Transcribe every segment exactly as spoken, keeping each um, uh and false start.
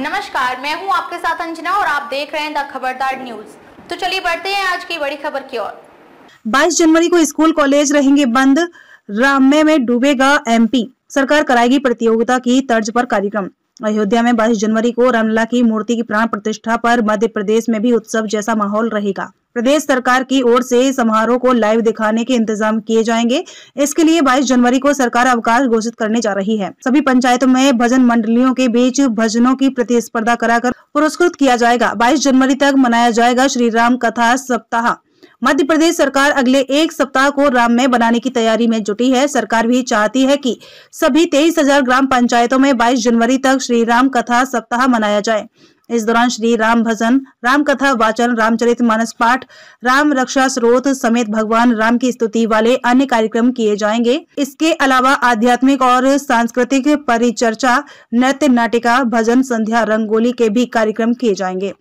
नमस्कार, मैं हूं आपके साथ अंजना और आप देख रहे हैं द खबरदार न्यूज। तो चलिए बढ़ते हैं आज की बड़ी खबर की ओर। बाईस जनवरी को स्कूल कॉलेज रहेंगे बंद, रामे में डूबेगा एमपी, सरकार कराएगी प्रतियोगिता की तर्ज पर कार्यक्रम। अयोध्या में बाईस जनवरी को रामलला की मूर्ति की प्राण प्रतिष्ठा पर मध्य प्रदेश में भी उत्सव जैसा माहौल रहेगा। प्रदेश सरकार की ओर से समारोह को लाइव दिखाने के इंतजाम किए जाएंगे। इसके लिए बाईस जनवरी को सरकार अवकाश घोषित करने जा रही है। सभी पंचायतों में भजन मंडलियों के बीच भजनों की प्रतिस्पर्धा कराकर पुरस्कृत किया जाएगा। बाईस जनवरी तक मनाया जाएगा श्री राम कथा सप्ताह। मध्य प्रदेश सरकार अगले एक सप्ताह को राममय बनाने की तैयारी में जुटी है। सरकार भी चाहती है कि सभी तेईस हजार ग्राम पंचायतों में बाईस जनवरी तक श्री राम कथा सप्ताह मनाया जाए। इस दौरान श्री राम भजन, राम कथा वाचन, रामचरित मानस पाठ, राम रक्षा स्रोत समेत भगवान राम की स्तुति वाले अन्य कार्यक्रम किए जाएंगे। इसके अलावा आध्यात्मिक और सांस्कृतिक परिचर्चा, नृत्य नाटिका, भजन संध्या, रंगोली के भी कार्यक्रम किए जाएंगे।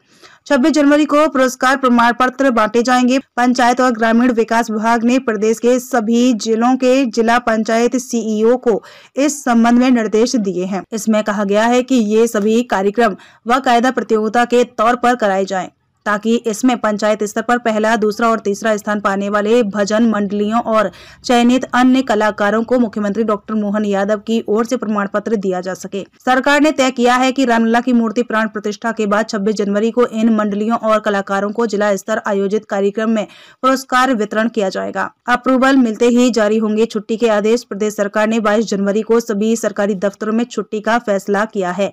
छब्बीस जनवरी को पुरस्कार प्रमाण पत्र बांटे जाएंगे। पंचायत और ग्रामीण विकास विभाग ने प्रदेश के सभी जिलों के जिला पंचायत सीईओ को इस संबंध में निर्देश दिए हैं। इसमें कहा गया है कि ये सभी कार्यक्रम बाकायदा प्रतियोगिता के तौर पर कराए जाएं, ताकि इसमें पंचायत स्तर पर पहला, दूसरा और तीसरा स्थान पाने वाले भजन मंडलियों और चयनित अन्य कलाकारों को मुख्यमंत्री डॉक्टर मोहन यादव की ओर से प्रमाण पत्र दिया जा सके। सरकार ने तय किया है कि रामलला की मूर्ति प्राण प्रतिष्ठा के बाद छब्बीस जनवरी को इन मंडलियों और कलाकारों को जिला स्तर आयोजित कार्यक्रम में पुरस्कार वितरण किया जाएगा। अप्रूवल मिलते ही जारी होंगे छुट्टी के आदेश। प्रदेश सरकार ने बाईस जनवरी को सभी सरकारी दफ्तरों में छुट्टी का फैसला किया है।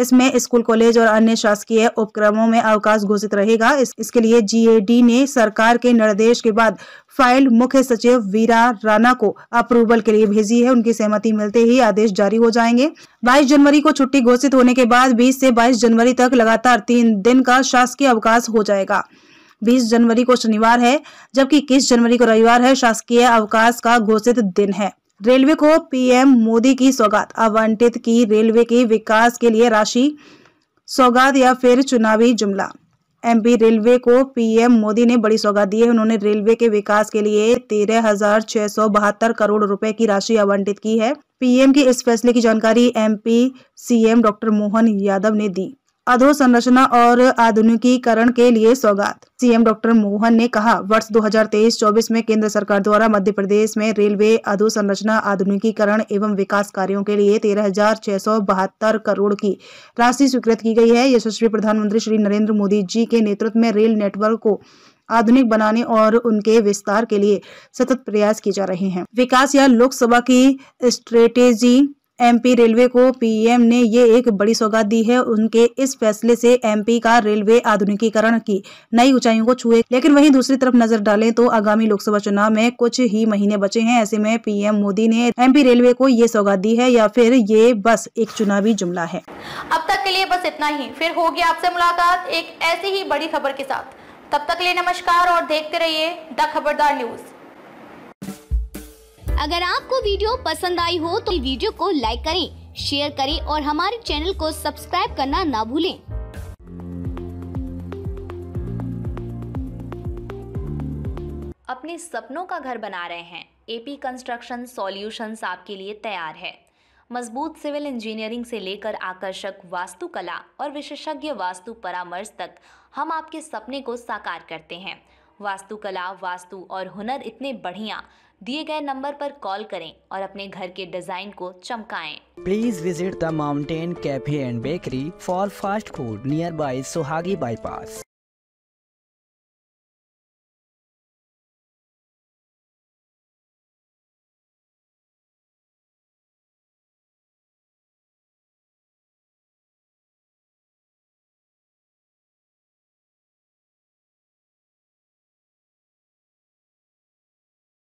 इसमें स्कूल कॉलेज और अन्य शासकीय उपक्रमों में अवकाश घोषित रहेगा। इस, इसके लिए जीएडी ने सरकार के निर्देश के बाद फाइल मुख्य सचिव वीरा राणा को अप्रूवल के लिए भेजी है। उनकी सहमति मिलते ही आदेश जारी हो जाएंगे। बाईस जनवरी को छुट्टी घोषित होने के बाद बीस से बाईस जनवरी तक लगातार तीन दिन का शासकीय अवकाश हो जाएगा। बीस जनवरी को शनिवार है, जबकि इक्कीस जनवरी को रविवार है, शासकीय अवकाश का घोषित दिन है। रेलवे को पीएम मोदी की सौगात, आवंटित की रेलवे के विकास के लिए राशि, सौगात या फिर चुनावी जुमला। एमपी रेलवे को पीएम मोदी ने बड़ी सौगात दी है। उन्होंने रेलवे के विकास के लिए तेरह हजार छह सौ बहत्तर करोड़ रुपए की राशि आवंटित की है। पीएम के इस फैसले की जानकारी MP CM doctor Mohan Yadav ने दी। अधोसंरचना और आधुनिकीकरण के लिए सौगात, सीएम डॉक्टर मोहन ने कहा, वर्ष दो हजार तेईस चौबीस में केंद्र सरकार द्वारा मध्य प्रदेश में रेलवे अधोसंरचना, आधुनिकीकरण एवं विकास कार्यों के लिए तेरह हजार छह सौ बहत्तर करोड़ की राशि स्वीकृत की गई है। यशस्वी प्रधानमंत्री श्री नरेंद्र मोदी जी के नेतृत्व में रेल नेटवर्क को आधुनिक बनाने और उनके विस्तार के लिए सतत प्रयास किए जा रहे हैं। विकास या लोकसभा की स्ट्रेटेजी, एमपी रेलवे को पीएम ने ये एक बड़ी सौगात दी है। उनके इस फैसले से एमपी का रेलवे आधुनिकीकरण की नई ऊंचाइयों को छुए। लेकिन वहीं दूसरी तरफ नजर डालें तो आगामी लोकसभा चुनाव में कुछ ही महीने बचे हैं। ऐसे में पीएम मोदी ने एमपी रेलवे को ये सौगात दी है या फिर ये बस एक चुनावी जुमला है। अब तक के लिए बस इतना ही। फिर होगी आपसे मुलाकात एक ऐसी ही बड़ी खबर के साथ। तब तक के लिए नमस्कार और देखते रहिए द खबरदार न्यूज। अगर आपको वीडियो पसंद आई हो तो वीडियो को लाइक करें, शेयर करें और हमारे चैनल को सब्सक्राइब करना ना भूलें। अपने सपनों का घर बना रहे हैं? एपी कंस्ट्रक्शन सॉल्यूशन्स आपके लिए तैयार है। मजबूत सिविल इंजीनियरिंग से लेकर आकर्षक वास्तुकला और विशेषज्ञ वास्तु परामर्श तक हम आपके सपने को साकार करते हैं। वास्तुकला, वास्तु और हुनर इतने बढ़िया। दिए गए नंबर पर कॉल करें और अपने घर के डिजाइन को चमकाएं। Please visit the mountain cafe and bakery for fast food nearby Sohagi bypass.